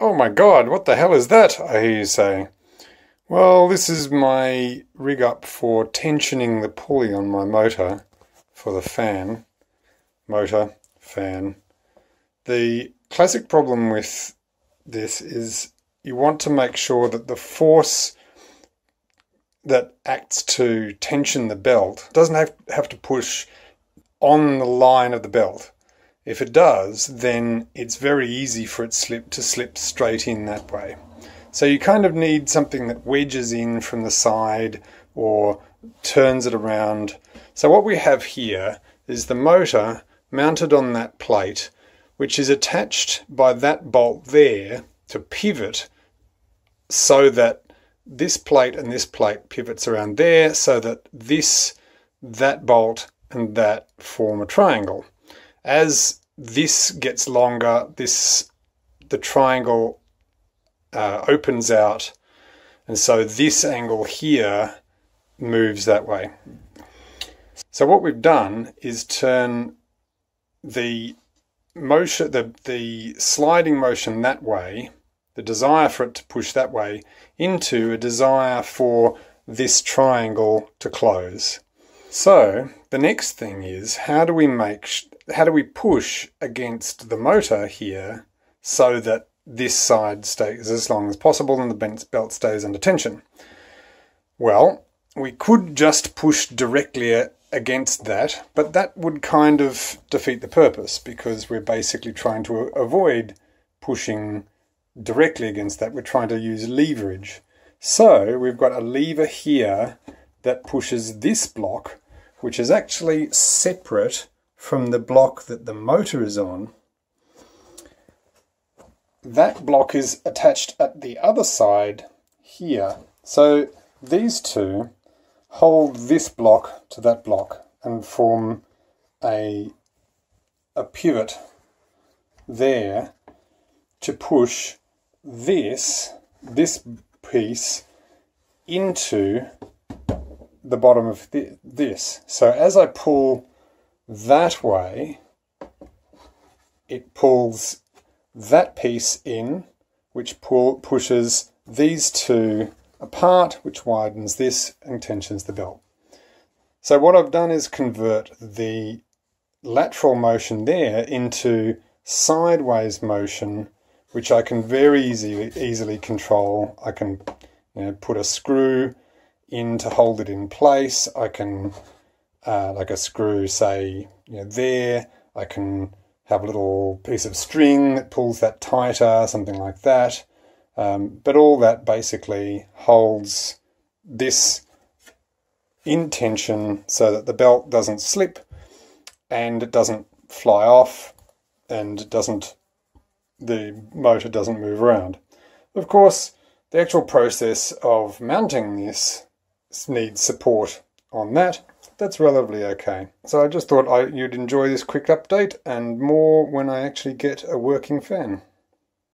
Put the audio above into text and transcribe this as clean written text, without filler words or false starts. "Oh my God, what the hell is that?" I hear you say. Well, this is my rig up for tensioning the pulley on my motor for the fan. Motor, fan. The classic problem with this is you want to make sure that the force that acts to tension the belt doesn't have to push on the line of the belt. If it does, then it's very easy for it to slip straight in that way. So you kind of need something that wedges in from the side or turns it around. So what we have here is the motor mounted on that plate, which is attached by that bolt there to pivot so that this plate and this plate pivots around there so that that bolt and that form a triangle. As this gets longer, the triangle opens out, and so this angle here moves that way. So what we've done is turn the motion, the sliding motion that way, the desire for it to push that way, into a desire for this triangle to close. So the next thing is, how do we push against the motor here so that this side stays as long as possible and the belt stays under tension? Well, we could just push directly against that, but that would kind of defeat the purpose because we're basically trying to avoid pushing directly against that. We're trying to use leverage. So we've got a lever here that pushes this block, which is actually separate from the block that the motor is on. That block is attached at the other side here. So these two hold this block to that block and form a pivot there to push this piece into the bottom of this. So as I pull that way, it pulls that piece in, which pushes these two apart, which widens this and tensions the belt. So what I've done is convert the lateral motion there into sideways motion, which I can very easily control. I can put a screw in to hold it in place. I can like a screw, say, there. I can have a little piece of string that pulls that tighter, something like that. But all that basically holds this in tension so that the belt doesn't slip and it doesn't fly off and it doesn't, the motor doesn't move around. Of course, the actual process of mounting this needs support on that. That's relatively okay. So I just thought you'd enjoy this quick update, and more when I actually get a working fan.